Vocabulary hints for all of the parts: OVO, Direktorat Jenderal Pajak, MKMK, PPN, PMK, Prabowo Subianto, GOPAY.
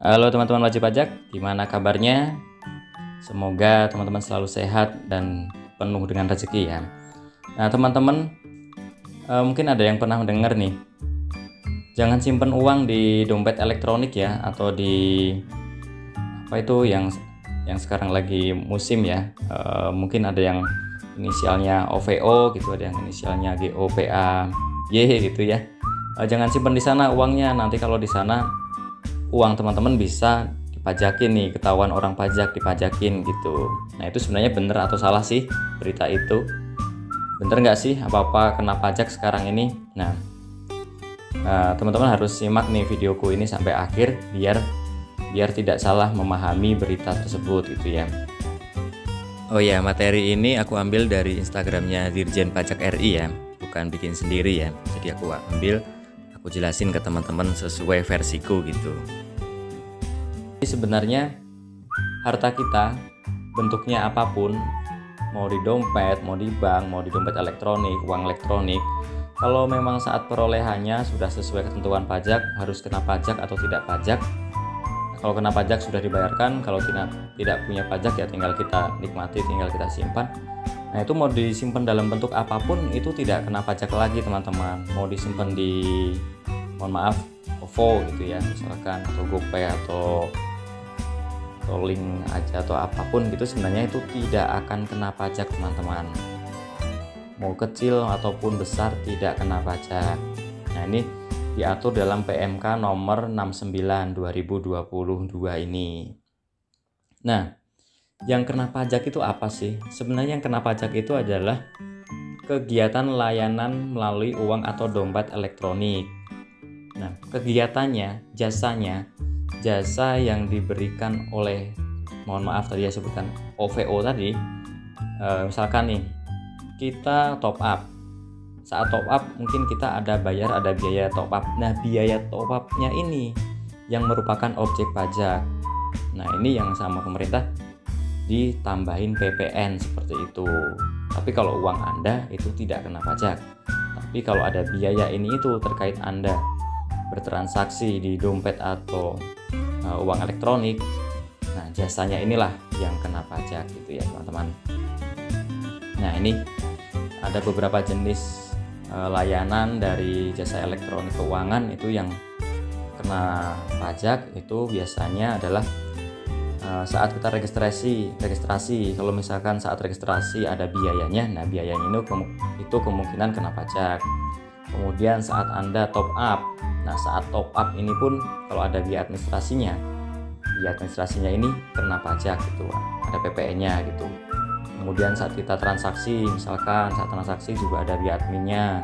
Halo teman-teman wajib pajak, gimana kabarnya? Semoga teman-teman selalu sehat dan penuh dengan rezeki ya. Nah teman-teman, mungkin ada yang pernah mendengar nih, jangan simpan uang di dompet elektronik ya, atau di apa itu yang sekarang lagi musim ya. Mungkin ada yang inisialnya OVO gitu, ada yang inisialnya GOPAY gitu ya. Jangan simpan di sana uangnya, nanti kalau di sana uang teman-teman bisa dipajakin nih, ketahuan orang pajak, dipajakin gitu. Nah itu sebenarnya bener atau salah sih berita itu? Bener nggak sih apa-apa kena pajak sekarang ini? Nah teman-teman harus simak nih videoku ini sampai akhir biar tidak salah memahami berita tersebut gitu ya. Oh ya, materi ini aku ambil dari Instagramnya Dirjen Pajak RI ya, bukan bikin sendiri ya. Jadi aku jelasin ke teman-teman sesuai versiku gitu. Jadi sebenarnya harta kita bentuknya apapun, mau di dompet, mau di bank, mau di dompet elektronik, uang elektronik, kalau memang saat perolehannya sudah sesuai ketentuan pajak, harus kena pajak atau tidak pajak. Kalau kena pajak sudah dibayarkan, kalau tidak punya pajak ya tinggal kita nikmati, tinggal kita simpan. Nah itu mau disimpan dalam bentuk apapun itu tidak kena pajak lagi teman-teman. Mau disimpan di OVO gitu ya misalkan, atau GoPay atau link aja atau apapun gitu, sebenarnya itu tidak akan kena pajak teman-teman. Mau kecil ataupun besar tidak kena pajak. Nah ini diatur dalam PMK nomor 69 2022 ini. Nah yang kena pajak itu apa sih? Sebenarnya yang kena pajak itu adalah kegiatan layanan melalui uang atau dompet elektronik. Nah, kegiatannya, jasanya, jasa yang diberikan oleh, mohon maaf tadi ya sebutkan OVO tadi, misalkan nih, kita top up. Saat top up mungkin kita ada bayar, ada biaya top up. Nah, biaya top up-nya ini yang merupakan objek pajak. Nah, ini yang sama pemerintah ditambahin PPN seperti itu. Tapi kalau uang Anda itu tidak kena pajak. Tapi kalau ada biaya ini itu terkait Anda bertransaksi di dompet atau uang elektronik, nah jasanya inilah yang kena pajak gitu ya teman-teman. Nah ini ada beberapa jenis layanan dari jasa elektronik keuangan itu yang kena pajak. Itu biasanya adalah saat kita registrasi, kalau misalkan saat registrasi ada biayanya, nah biayanya itu kemungkinan kena pajak. Kemudian saat Anda top up, nah saat top up ini pun kalau ada biaya administrasinya ini kena pajak gitu, ada PPN-nya gitu. Kemudian saat kita transaksi, misalkan saat transaksi juga ada biaya adminnya,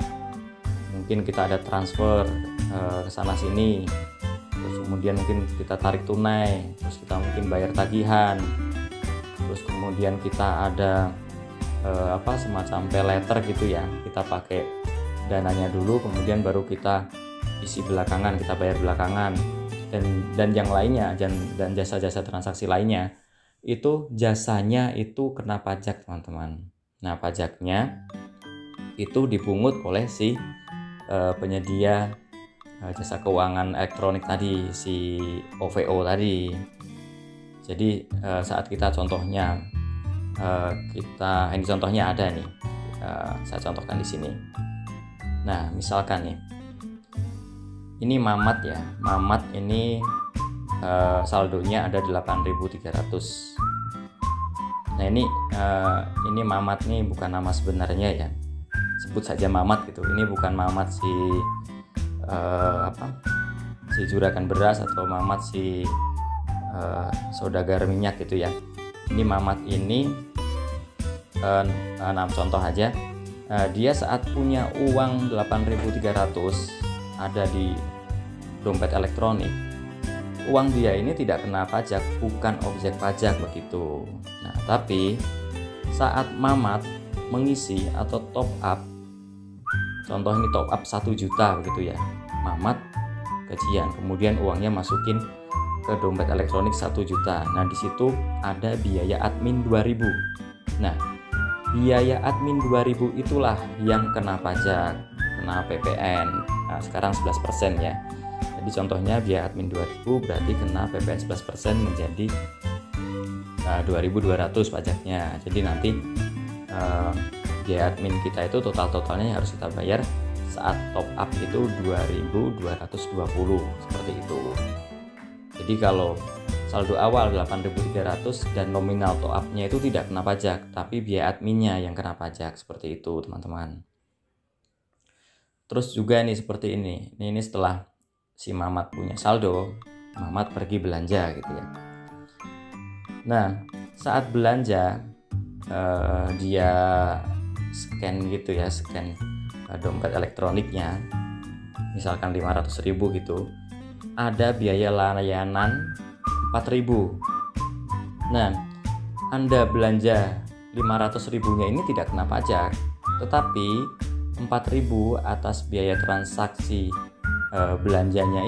mungkin kita ada transfer ke sana sini. Terus kemudian mungkin kita tarik tunai, terus kita mungkin bayar tagihan, terus kemudian kita ada semacam pay letter gitu ya, kita pakai dananya dulu, kemudian baru kita isi belakangan, kita bayar belakangan, dan yang lainnya, dan jasa-jasa transaksi lainnya itu jasanya itu kena pajak teman-teman. Nah pajaknya itu dipungut oleh si penyedia jasa keuangan elektronik tadi, si OVO tadi. Jadi saat kita contohnya ini contohnya ada nih, saya contohkan di sini. Nah misalkan nih, ini Mamat ya, Mamat ini saldonya ada 8.300. nah ini Mamat nih bukan nama sebenarnya ya, sebut saja Mamat gitu. Ini bukan Mamat si si juragan beras atau Mamat si saudagar minyak gitu ya. Ini Mamat ini contoh aja, dia saat punya uang 8.300 ada di dompet elektronik, uang dia ini tidak kena pajak, bukan objek pajak begitu. Nah tapi saat Mamat mengisi atau top up, contoh ini top up 1 juta begitu ya, Mamat gajian, kemudian uangnya masukin ke dompet elektronik 1 juta. Nah disitu ada biaya admin 2.000. nah biaya admin 2.000 itulah yang kena pajak, kena PPN. Nah sekarang 11% ya. Jadi contohnya biaya admin 2.000 berarti kena PPN 11% menjadi 2.200 pajaknya. Jadi nanti biaya admin kita itu totalnya yang harus kita bayar saat top up itu 2.220 seperti itu. Jadi kalau saldo awal 8.300 dan nominal top up-nya itu tidak kena pajak, tapi biaya adminnya yang kena pajak seperti itu, teman-teman. Terus juga nih seperti ini. Ini setelah si Mamat punya saldo, Mamat pergi belanja gitu ya. Nah, saat belanja dia scan gitu ya, scan dompet elektroniknya, misalkan 500.000 gitu, ada biaya layanan 4.000. Nah, Anda belanja 500.000-nya ini tidak kena pajak, tetapi 4.000 atas biaya transaksi belanjanya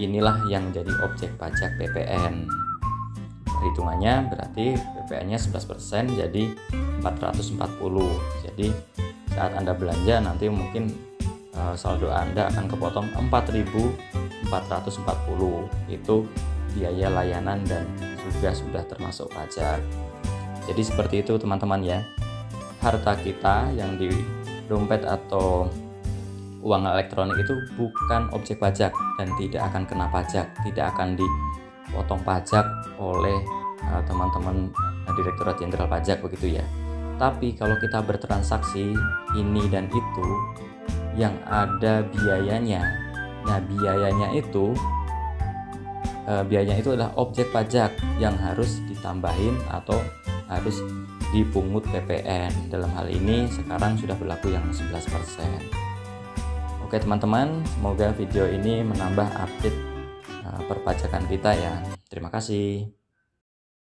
inilah yang jadi objek pajak PPN. Perhitungannya berarti PPN-nya 11% jadi 440. Jadi saat Anda belanja nanti mungkin saldo Anda akan kepotong 4.440. Itu biaya layanan dan juga sudah termasuk pajak. Jadi seperti itu, teman-teman ya. Harta kita yang di dompet atau uang elektronik itu bukan objek pajak dan tidak akan kena pajak, tidak akan dipotong pajak oleh teman-teman Direktorat Jenderal Pajak begitu ya. Tapi kalau kita bertransaksi ini dan itu yang ada biayanya, nah biayanya itu adalah objek pajak yang harus ditambahin atau harus dipungut PPN. Dalam hal ini sekarang sudah berlaku yang 11%. Oke teman-teman, semoga video ini menambah update perpajakan kita ya. Terima kasih.